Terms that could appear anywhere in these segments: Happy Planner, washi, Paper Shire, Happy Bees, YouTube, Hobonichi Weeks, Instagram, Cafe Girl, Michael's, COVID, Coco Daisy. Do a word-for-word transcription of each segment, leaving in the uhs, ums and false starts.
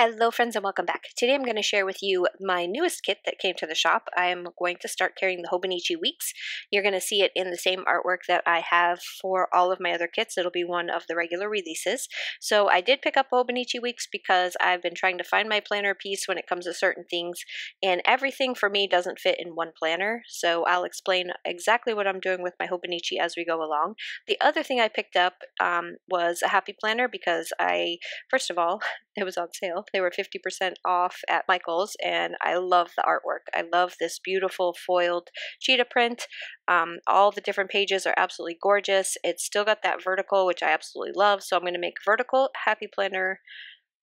Hello friends and welcome back. Today I'm going to share with you my newest kit that came to the shop. I am going to start carrying the Hobonichi Weeks. You're going to see it in the same artwork that I have for all of my other kits. It'll be one of the regular releases. So I did pick up Hobonichi Weeks because I've been trying to find my planner piece when it comes to certain things, and everything for me doesn't fit in one planner. So I'll explain exactly what I'm doing with my Hobonichi as we go along. The other thing I picked up um, was a Happy Planner because I, first of all, it was on sale. They were fifty percent off at Michael's, and I love the artwork. I love this beautiful foiled cheetah print. Um, all the different pages are absolutely gorgeous. It's still got that vertical, which I absolutely love, so I'm going to make vertical Happy Planner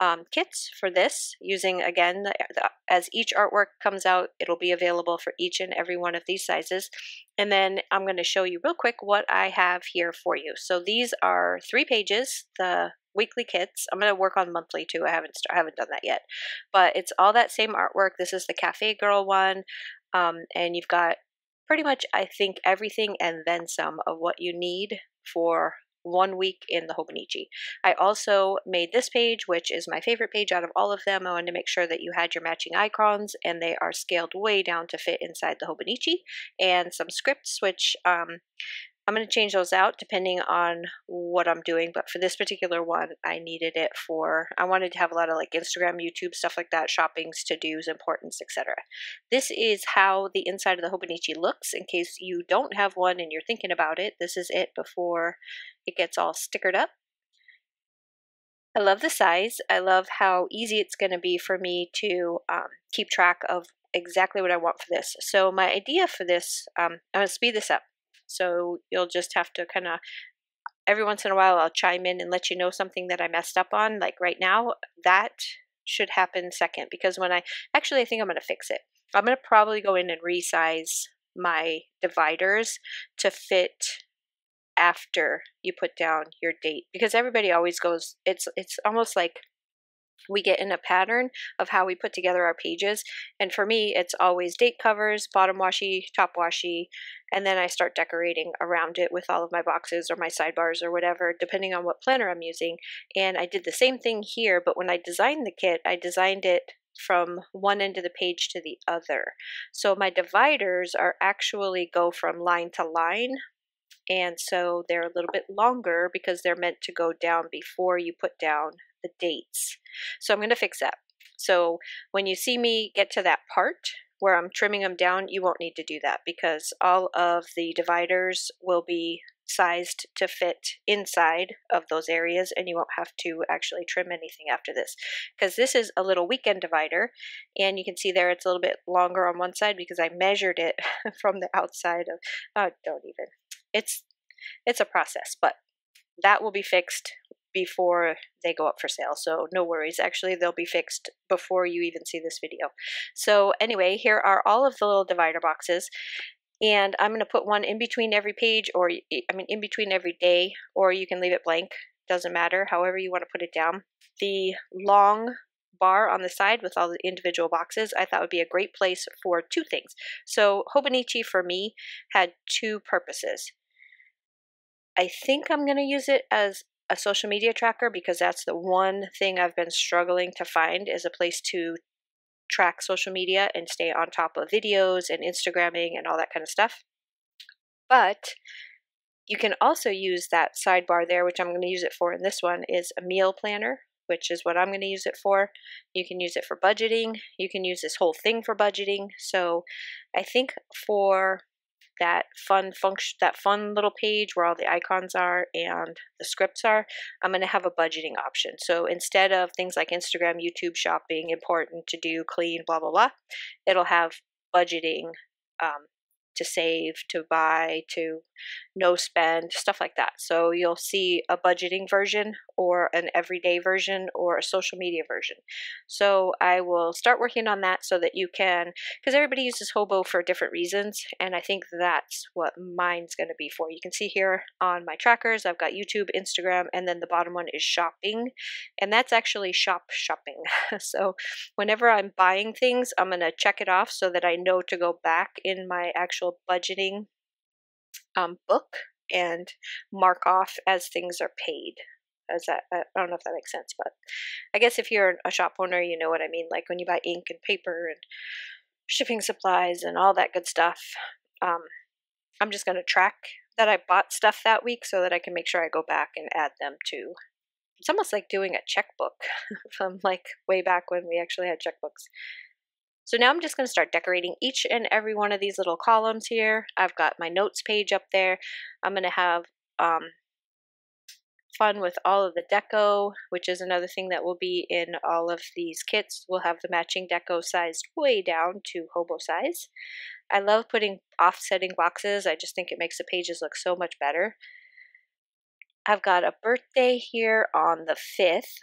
um, kits for this using, again, the, the, as each artwork comes out, it'll be available for each and every one of these sizes. And then I'm going to show you real quick what I have here for you. So these are three pages, the weekly kits. I'm going to work on monthly too. I haven't I haven't done that yet, but it's all that same artwork. This is the Cafe Girl one, um, and you've got pretty much, I think, everything and then some of what you need for one week in the Hobonichi. I also made this page, which is my favorite page out of all of them. I wanted to make sure that you had your matching icons, and they are scaled way down to fit inside the Hobonichi, and some scripts, which um, I'm going to change those out depending on what I'm doing, but for this particular one, I needed it for, I wanted to have a lot of like Instagram, YouTube, stuff like that, shoppings, to-dos, importance, et cetera. This is how the inside of the Hobonichi looks in case you don't have one and you're thinking about it. This is it before it gets all stickered up. I love the size. I love how easy it's going to be for me to um, keep track of exactly what I want for this. So my idea for this, um, I'm going to speed this up. So you'll just have to kind of, every once in a while I'll chime in and let you know something that I messed up on. Like right now, that should happen second, because when I, actually I think I'm going to fix it. I'm going to probably go in and resize my dividers to fit after you put down your date, because everybody always goes, it's, it's almost like we get in a pattern of how we put together our pages. And for me, it's always date covers, bottom washi, top washi, and then I start decorating around it with all of my boxes or my sidebars or whatever, depending on what planner I'm using. And I did the same thing here, but when I designed the kit, I designed it from one end of the page to the other. So my dividers are actually go from line to line. And so they're a little bit longer because they're meant to go down before you put down the dates. So I'm going to fix that. So when you see me get to that part where I'm trimming them down, you won't need to do that because all of the dividers will be sized to fit inside of those areas, and you won't have to actually trim anything after this, because this is a little weekend divider, and you can see there it's a little bit longer on one side because I measured it from the outside of, oh, don't even. It's it's a process, but that will be fixed before they go up for sale, so no worries. Actually, they'll be fixed before you even see this video. So anyway, here are all of the little divider boxes, and I'm going to put one in between every page, or I mean in between every day, or you can leave it blank. Doesn't matter, however you want to put it down. The long bar on the side with all the individual boxes I thought would be a great place for two things. So Hobonichi for me had two purposes. I think I'm going to use it as a social media tracker, because that's the one thing I've been struggling to find, is a place to track social media and stay on top of videos and Instagramming and all that kind of stuff. But you can also use that sidebar there, which I'm going to use it for in this one, is a meal planner, which is what I'm going to use it for. You can use it for budgeting. You can use this whole thing for budgeting. So I think for that fun function, that fun little page where all the icons are and the scripts are, I'm going to have a budgeting option. So instead of things like Instagram, YouTube, shopping, important, to do, clean, blah, blah, blah, it'll have budgeting, um, to save, to buy, to no spend, stuff like that. So you'll see a budgeting version or an everyday version or a social media version. So I will start working on that so that you can, because everybody uses Hobo for different reasons, and I think that's what mine's going to be for. You can see here on my trackers, I've got YouTube, Instagram, and then the bottom one is shopping, and that's actually shop shopping. So whenever I'm buying things, I'm going to check it off so that I know to go back in my actual budgeting um, book and mark off as things are paid. As that, I don't know if that makes sense, but I guess if you're a shop owner, you know what I mean. Like when you buy ink and paper and shipping supplies and all that good stuff, um, I'm just going to track that I bought stuff that week so that I can make sure I go back and add them to. It's almost like doing a checkbook from like way back when we actually had checkbooks. So now I'm just going to start decorating each and every one of these little columns here. I've got my notes page up there. I'm going to have um, fun with all of the deco, which is another thing that will be in all of these kits. We'll have the matching deco sized way down to hobo size. I love putting offsetting boxes. I just think it makes the pages look so much better. I've got a birthday here on the fifth,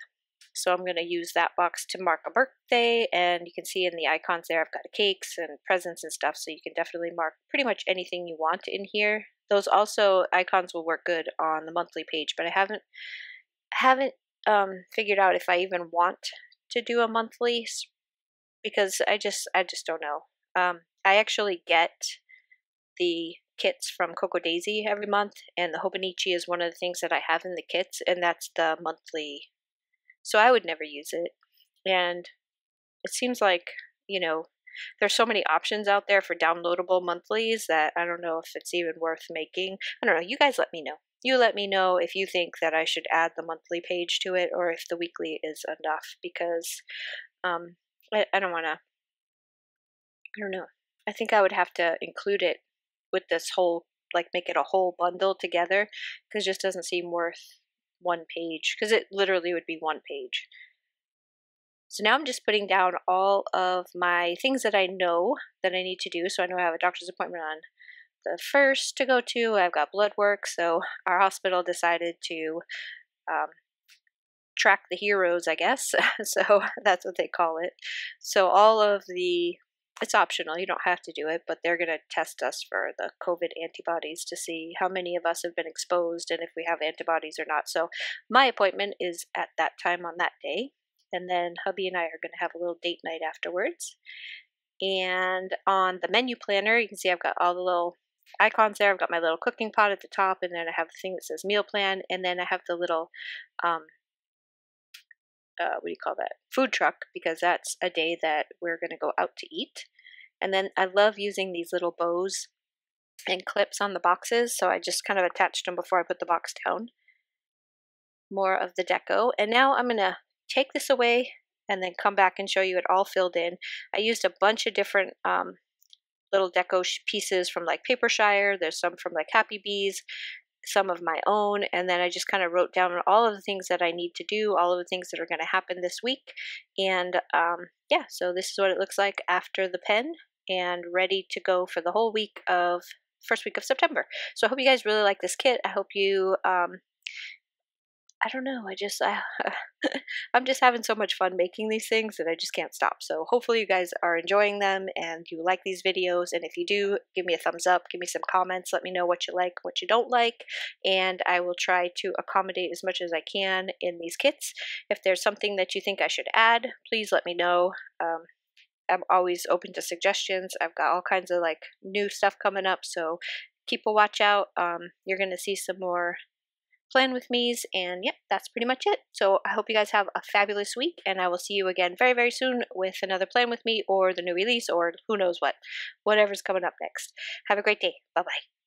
so I'm going to use that box to mark a birthday, and you can see in the icons there I've got cakes and presents and stuff, so you can definitely mark pretty much anything you want in here. Those also icons will work good on the monthly page, but I haven't haven't um, figured out if I even want to do a monthly because I just I just don't know. Um, I actually get the kits from Coco Daisy every month, and the Hobonichi is one of the things that I have in the kits, and that's the monthly. So I would never use it, and it seems like, you know, there's so many options out there for downloadable monthlies that I don't know if it's even worth making. I don't know. You guys let me know. You let me know if you think that I should add the monthly page to it or if the weekly is enough, because um, I, I don't want to, I don't know. I think I would have to include it with this whole, like make it a whole bundle together, because it just doesn't seem worth one page, because it literally would be one page. So now I'm just putting down all of my things that I know that I need to do. So I know I have a doctor's appointment on the first to go to. I've got blood work. So our hospital decided to um, track the heroes, I guess. So that's what they call it. So all of the, it's optional. You don't have to do it, but they're going to test us for the COVID antibodies to see how many of us have been exposed and if we have antibodies or not. So my appointment is at that time on that day. And then hubby and I are going to have a little date night afterwards. And on the menu planner, you can see I've got all the little icons there. I've got my little cooking pot at the top, and then I have the thing that says meal plan. And then I have the little, um, uh, what do you call that? Food truck, because that's a day that we're going to go out to eat. And then I love using these little bows and clips on the boxes. So I just kind of attached them before I put the box down. More of the deco. And now I'm going to take this away and then come back and show you it all filled in. I used a bunch of different um, little deco pieces from like Paper Shire. There's some from like Happy Bees, some of my own, and then I just kind of wrote down all of the things that I need to do, all of the things that are going to happen this week. And um, yeah, so this is what it looks like after the pen and ready to go for the whole week of first week of September. So I hope you guys really like this kit. I hope you um, I don't know, I just, I, I'm just having so much fun making these things that I just can't stop. So hopefully you guys are enjoying them and you like these videos. And if you do, give me a thumbs up, give me some comments, let me know what you like, what you don't like. And I will try to accommodate as much as I can in these kits. If there's something that you think I should add, please let me know. Um, I'm always open to suggestions. I've got all kinds of like new stuff coming up. So keep a watch out. Um, you're going to see some more plan with me's, and yep, that's pretty much it. So I hope you guys have a fabulous week, and I will see you again very, very soon with another plan with me or the new release or who knows what, whatever's coming up next. Have a great day. Bye-bye.